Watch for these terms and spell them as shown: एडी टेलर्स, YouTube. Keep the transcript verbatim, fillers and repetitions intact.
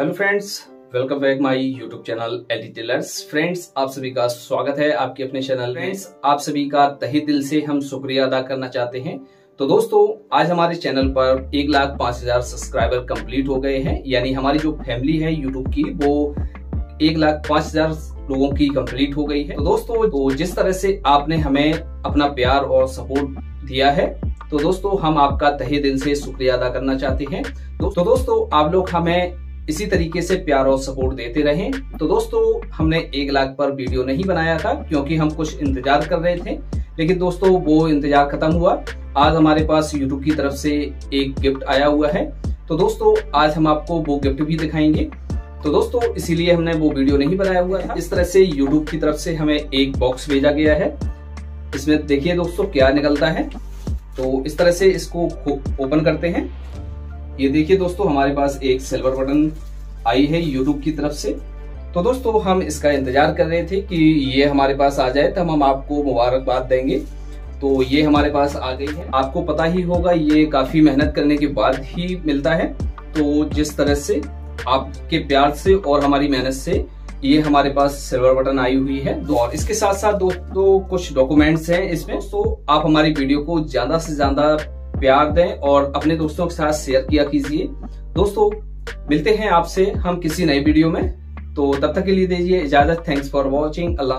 Hello friends, welcome back my YouTube channel एडी टेलर्स। Friends, आप सभी का स्वागत है आपके अपने चैनल में। फ्रेंड्स, आप सभी का तहे दिल से हम शुक्रिया अदा करना चाहते हैं। तो दोस्तों, आज हमारे चैनल पर एक लाख पांच हजार सब्सक्राइबर कंप्लीट हो गए हैं, यानी हमारी जो फैमिली है यूट्यूब की वो एक लाख पांच हजार लोगों की कंप्लीट हो गई है। तो दोस्तों, तो जिस तरह से आपने हमें अपना प्यार और सपोर्ट दिया है, तो दोस्तों हम आपका तहे दिल से शुक्रिया अदा करना चाहते हैं। तो दोस्तों, आप लोग हमें इसी तरीके से प्यार और सपोर्ट देते रहें। तो दोस्तों, हमने एक लाख पर वीडियो नहीं बनाया था क्योंकि हम कुछ इंतजार कर रहे थे, लेकिन दोस्तों वो इंतजार खत्म हुआ। आज हमारे पास YouTube की तरफ से एक गिफ्ट आया हुआ है, तो दोस्तों आज हम आपको वो गिफ्ट भी दिखाएंगे। तो दोस्तों, इसीलिए हमने वो वीडियो नहीं बनाया हुआ था। इस तरह से यूट्यूब की तरफ से हमें एक बॉक्स भेजा गया है, इसमें देखिए दोस्तों क्या निकलता है। तो इस तरह से इसको ओपन करते हैं। ये देखिए दोस्तों, हमारे पास एक सिल्वर बटन आई है YouTube की तरफ से। तो दोस्तों, हम इसका इंतजार कर रहे थे कि ये हमारे पास आ जाए तब हम आपको मुबारकबाद देंगे। तो ये हमारे पास आ गई है। आपको पता ही होगा ये काफी मेहनत करने के बाद ही मिलता है। तो जिस तरह से आपके प्यार से और हमारी मेहनत से ये हमारे पास सिल्वर बटन आई हुई है। और इसके साथ साथ दोस्तों कुछ डॉक्यूमेंट्स हैं इसमें। तो आप हमारी वीडियो को ज्यादा से ज्यादा प्यार दें और अपने दोस्तों के साथ शेयर किया कीजिए। दोस्तों, मिलते हैं आपसे हम किसी नई वीडियो में। तो तब तक के लिए दीजिए इजाजत। Thanks for watching. अल्लाह।